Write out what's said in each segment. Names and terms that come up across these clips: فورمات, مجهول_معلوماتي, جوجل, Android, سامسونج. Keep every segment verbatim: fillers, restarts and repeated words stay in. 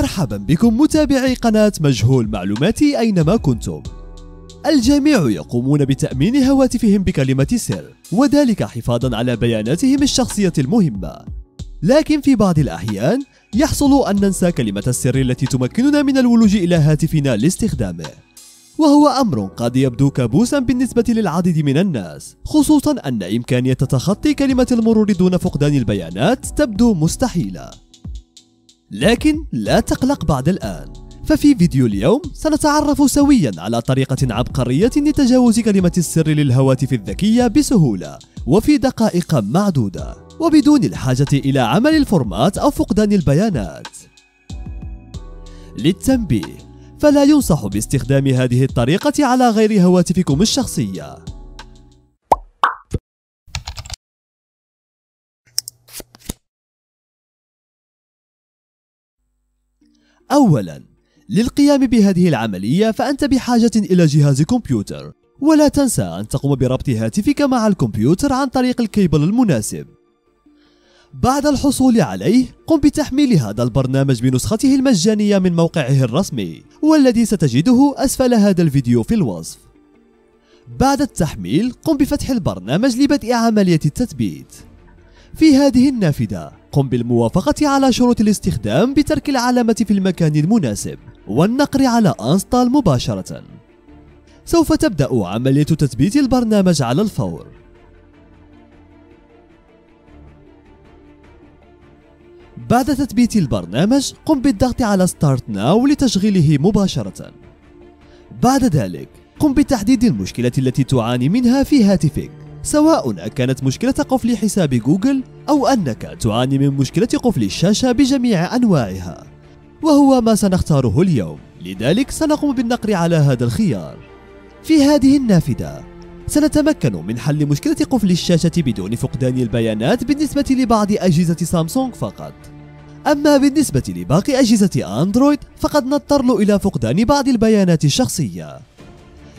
مرحبا بكم متابعي قناة مجهول معلوماتي أينما كنتم. الجميع يقومون بتأمين هواتفهم بكلمة سر، وذلك حفاظا على بياناتهم الشخصية المهمة، لكن في بعض الأحيان يحصل أن ننسى كلمة السر التي تمكننا من الولوج إلى هاتفنا لاستخدامه، وهو أمر قد يبدو كابوسا بالنسبة للعديد من الناس، خصوصا أن إمكانية تخطي كلمة المرور دون فقدان البيانات تبدو مستحيلة. لكن لا تقلق بعد الآن، ففي فيديو اليوم سنتعرف سويا على طريقة عبقرية لتجاوز كلمة السر للهواتف الذكية بسهولة وفي دقائق معدودة، وبدون الحاجة إلى عمل الفورمات أو فقدان البيانات. للتنبيه، فلا ينصح باستخدام هذه الطريقة على غير هواتفكم الشخصية. أولاً، للقيام بهذه العملية فأنت بحاجة إلى جهاز كمبيوتر، ولا تنسى أن تقوم بربط هاتفك مع الكمبيوتر عن طريق الكيبل المناسب. بعد الحصول عليه، قم بتحميل هذا البرنامج بنسخته المجانية من موقعه الرسمي، والذي ستجده أسفل هذا الفيديو في الوصف. بعد التحميل، قم بفتح البرنامج لبدء عملية التثبيت. في هذه النافذة، قم بالموافقة على شروط الاستخدام بترك العلامة في المكان المناسب، والنقر على انستال مباشرة. سوف تبدأ عملية تثبيت البرنامج على الفور. بعد تثبيت البرنامج، قم بالضغط على Start Now لتشغيله مباشرة. بعد ذلك، قم بتحديد المشكلة التي تعاني منها في هاتفك، سواء أكانت مشكلة قفل حساب جوجل أو أنك تعاني من مشكلة قفل الشاشة بجميع أنواعها، وهو ما سنختاره اليوم، لذلك سنقوم بالنقر على هذا الخيار. في هذه النافذة، سنتمكن من حل مشكلة قفل الشاشة بدون فقدان البيانات بالنسبة لبعض أجهزة سامسونج فقط. أما بالنسبة لباقي أجهزة أندرويد فقد نضطر إلى فقدان بعض البيانات الشخصية.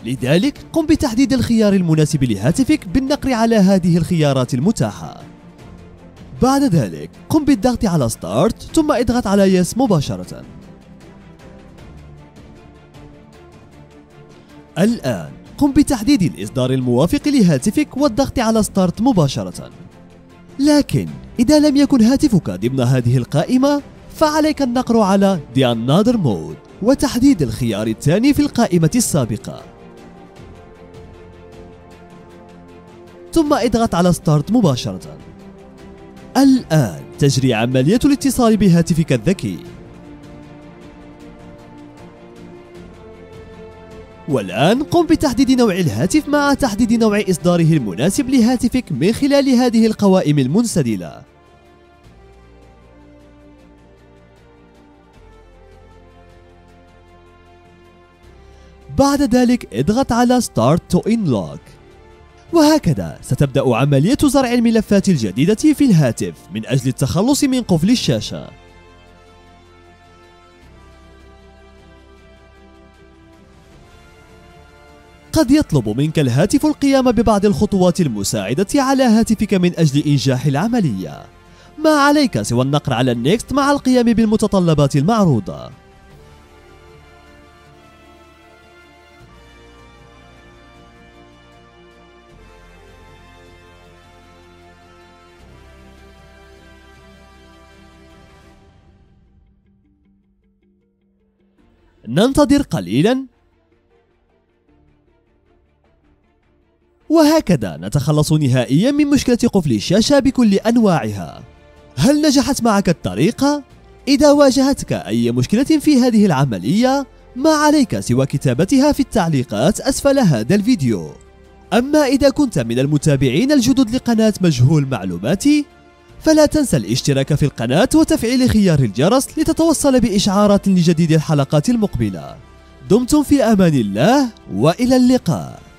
لذلك قم بتحديد الخيار المناسب لهاتفك بالنقر على هذه الخيارات المتاحة. بعد ذلك قم بالضغط على ستارت ثم اضغط على Yes مباشرة. الآن قم بتحديد الإصدار الموافق لهاتفك والضغط على ستارت مباشرة. لكن إذا لم يكن هاتفك ضمن هذه القائمة فعليك النقر على The Another Mode وتحديد الخيار الثاني في القائمة السابقة، ثم اضغط على ستارت مباشرة. الآن تجري عملية الاتصال بهاتفك الذكي، والآن قم بتحديد نوع الهاتف مع تحديد نوع إصداره المناسب لهاتفك من خلال هذه القوائم المنسدلة. بعد ذلك اضغط على Start to Unlock، وهكذا ستبدأ عملية زرع الملفات الجديدة في الهاتف من أجل التخلص من قفل الشاشة. قد يطلب منك الهاتف القيام ببعض الخطوات المساعدة على هاتفك من أجل إنجاح العملية، ما عليك سوى النقر على Next مع القيام بالمتطلبات المعروضة. ننتظر قليلاً، وهكذا نتخلص نهائيا من مشكلة قفل الشاشة بكل أنواعها. هل نجحت معك الطريقة؟ إذا واجهتك أي مشكلة في هذه العملية ما عليك سوى كتابتها في التعليقات أسفل هذا الفيديو. أما إذا كنت من المتابعين الجدد لقناة مجهول معلوماتي فلا تنسى الاشتراك في القناة وتفعيل خيار الجرس لتتوصل بإشعارات لجديد الحلقات المقبلة. دمتم في أمان الله وإلى اللقاء.